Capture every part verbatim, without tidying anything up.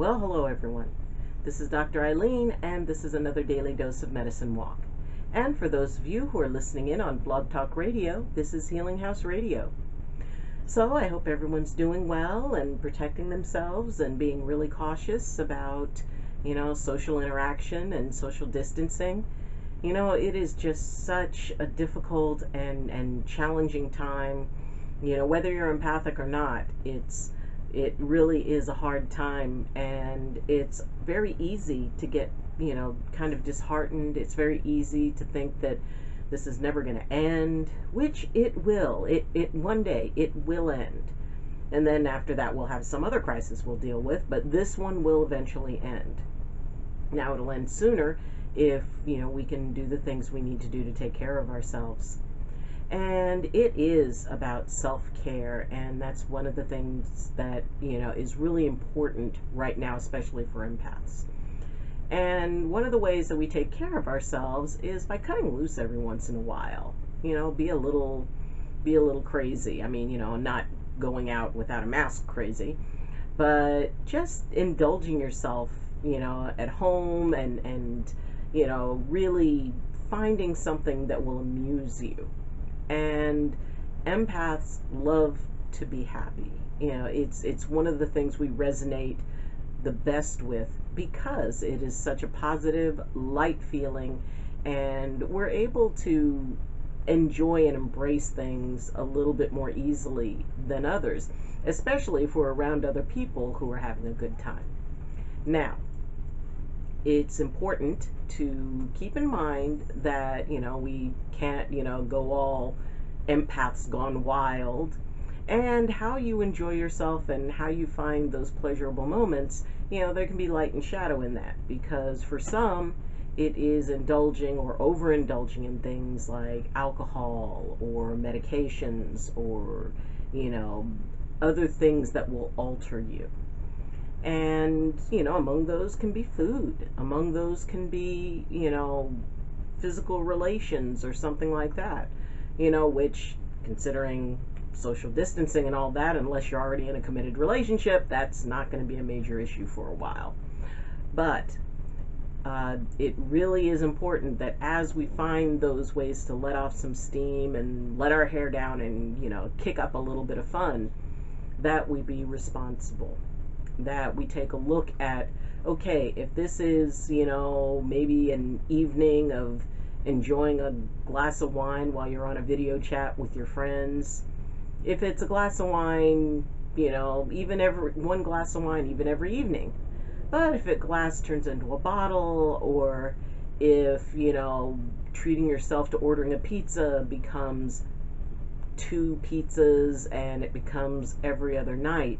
Well, hello everyone. This is Doctor Ayleen, and this is another Daily Dose of Medicine Walk. And for those of you who are listening in on Blog Talk Radio, this is Healing House Radio. So I hope everyone's doing well and protecting themselves and being really cautious about, you know, social interaction and social distancing. You know, it is just such a difficult and, and challenging time. You know, whether you're empathic or not, it's it really is a hard time, and it's very easy to get, you know, kind of disheartened. It's very easy to think that this is never going to end, which it will. It, it one day it will end. And then after that, we'll have some other crisis we'll deal with, but this one will eventually end. Now, it'll end sooner if, you know, we can do the things we need to do to take care of ourselves. And it is about self-care, and that's one of the things that, you know, is really important right now, especially for empaths. And one of the ways that we take care of ourselves is by cutting loose every once in a while. You know, be a little, be a little crazy. I mean, you know, not going out without a mask crazy, but just indulging yourself, you know, at home and, and, you know, really finding something that will amuse you. And empaths love to be happy. You know, it's it's one of the things we resonate the best with, because it is such a positive, light feeling, and we're able to enjoy and embrace things a little bit more easily than others, especially if we're around other people who are having a good time. Now, it's important to keep in mind that, you know, we can't, you know, go all empaths gone wild, and how you enjoy yourself and how you find those pleasurable moments, you know, there can be light and shadow in that, because for some it is indulging or overindulging in things like alcohol or medications or, you know, other things that will alter you. And, you know, among those can be food, among those can be, you know, physical relations or something like that, you know, which, considering social distancing and all that, unless you're already in a committed relationship, that's not going to be a major issue for a while. But uh, it really is important that as we find those ways to let off some steam and let our hair down and, you know, kick up a little bit of fun, that we be responsible. That we take a look at, okay, if this is, you know, maybe an evening of enjoying a glass of wine while you're on a video chat with your friends, if it's a glass of wine, you know, even every one glass of wine even every evening, but if a glass turns into a bottle, or if, you know, treating yourself to ordering a pizza becomes two pizzas and it becomes every other night,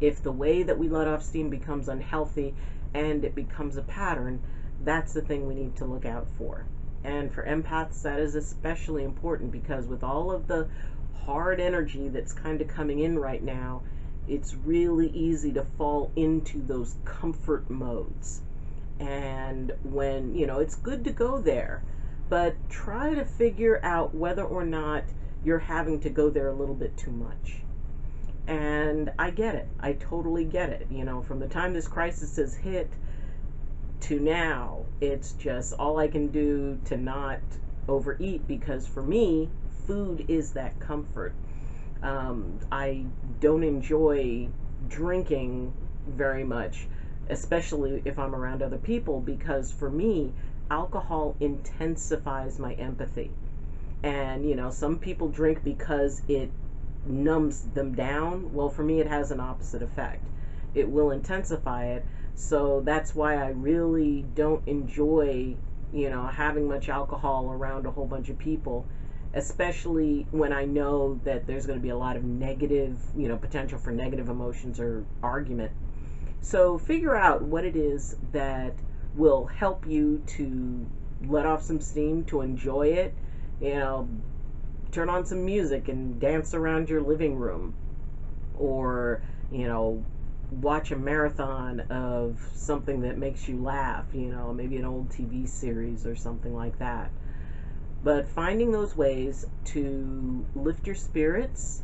if the way that we let off steam becomes unhealthy and it becomes a pattern, that's the thing we need to look out for. And for empaths, that is especially important, because with all of the hard energy that's kind of coming in right now, it's really easy to fall into those comfort modes. And when, you know, it's good to go there, but try to figure out whether or not you're having to go there a little bit too much. And I get it. I totally get it. You know, from the time this crisis has hit to now, it's just all I can do to not overeat, because for me, food is that comfort. Um, I don't enjoy drinking very much, especially if I'm around other people, because for me, alcohol intensifies my empathy. And, you know, some people drink because it numbs them down. Well, for me, it has an opposite effect. It will intensify it. So that's why I really don't enjoy, you know, having much alcohol around a whole bunch of people, especially when I know that there's going to be a lot of negative, you know, potential for negative emotions or argument. So figure out what it is that will help you to let off some steam, to enjoy it. You know, turn on some music and dance around your living room, or, you know, watch a marathon of something that makes you laugh, you know, maybe an old T V series or something like that. But finding those ways to lift your spirits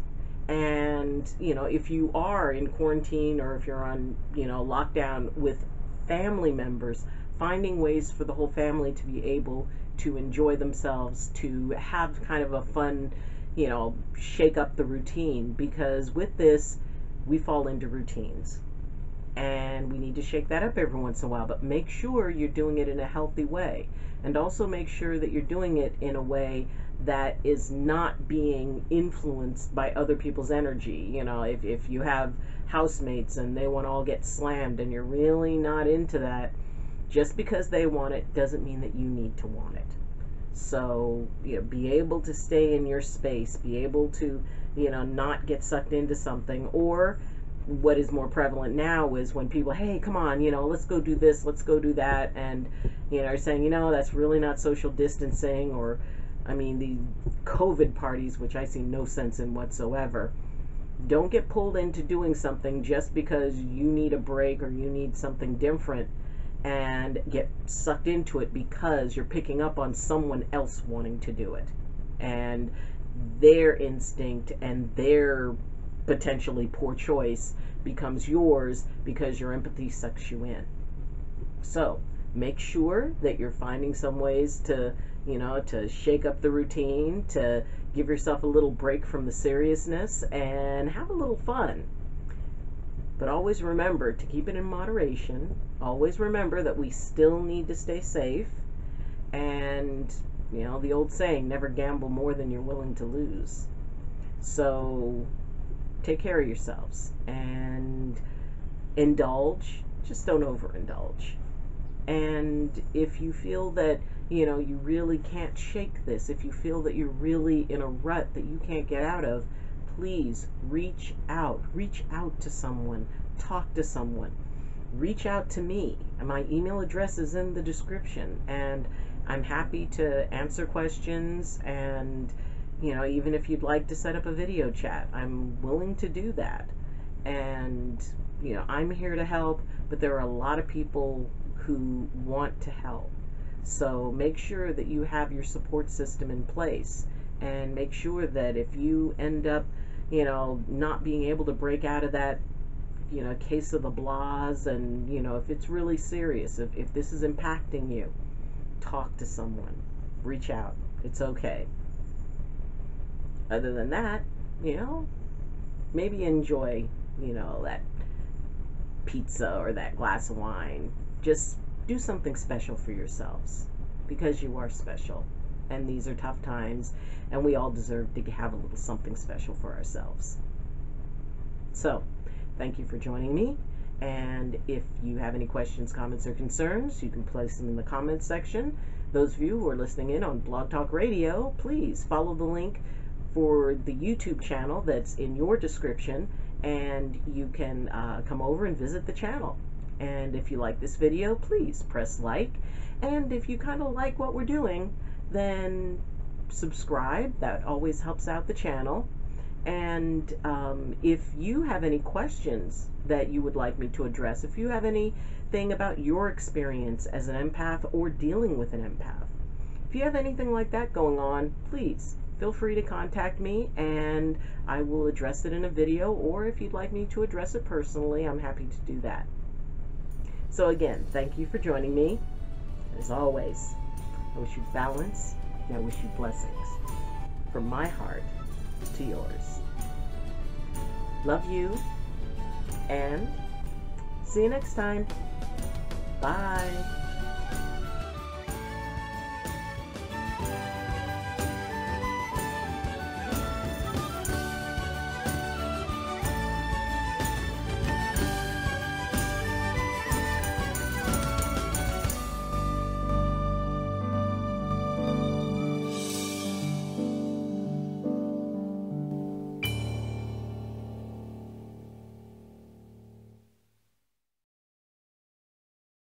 And, you know, if you are in quarantine or if you're on, you know, lockdown with family members, finding ways for the whole family to be able to enjoy themselves, to have kind of a fun, you know, shake up the routine, because with this, we fall into routines. And we need to shake that up every once in a while, but make sure you're doing it in a healthy way. And also make sure that you're doing it in a way that is not being influenced by other people's energy. You know, if, if you have housemates and they want to all get slammed and you're really not into that, just because they want it doesn't mean that you need to want it. So, you know, be able to stay in your space, be able to, you know, not get sucked into something. Or what is more prevalent now is when people, hey, come on, you know, let's go do this, let's go do that, and, you know, are saying, you know, that's really not social distancing. Or, I mean, the COVID parties, which I see no sense in whatsoever. Don't get pulled into doing something just because you need a break or you need something different and get sucked into it because you're picking up on someone else wanting to do it and their instinct and their potentially poor choice becomes yours because your empathy sucks you in. So make sure that you're finding some ways to, you know, to shake up the routine, to give yourself a little break from the seriousness and have a little fun. But always remember to keep it in moderation. Always remember that we still need to stay safe. And, you know, the old saying, never gamble more than you're willing to lose. So take care of yourselves and indulge. Just don't overindulge. And if you feel that, you know, you really can't shake this, if you feel that you're really in a rut that you can't get out of, please reach out. Reach out to someone. Talk to someone. Reach out to me. My email address is in the description, and I'm happy to answer questions. And, you know, even if you'd like to set up a video chat, I'm willing to do that. And, you know, I'm here to help, but there are a lot of people who want to help. So make sure that you have your support system in place, and make sure that if you end up, you know, not being able to break out of that, you know, case of the blahs, and, you know, if it's really serious, if, if this is impacting you, talk to someone, reach out. It's okay. Other than that, you know, maybe enjoy, you know, that pizza or that glass of wine. Just do something special for yourselves, because you are special, and these are tough times, and we all deserve to have a little something special for ourselves. So thank you for joining me, and if you have any questions, comments, or concerns, you can place them in the comments section. Those of you who are listening in on Blog Talk Radio, please follow the link for the YouTube channel that's in your description, and you can uh, come over and visit the channel. And if you like this video, please press like. And if you kind of like what we're doing, then subscribe. That always helps out the channel. And um, if you have any questions that you would like me to address, if you have anything about your experience as an empath or dealing with an empath, if you have anything like that going on, please feel free to contact me, and I will address it in a video, or if you'd like me to address it personally, I'm happy to do that. So again, thank you for joining me. As always, I wish you balance, and I wish you blessings. From my heart to yours. Love you, and see you next time. Bye.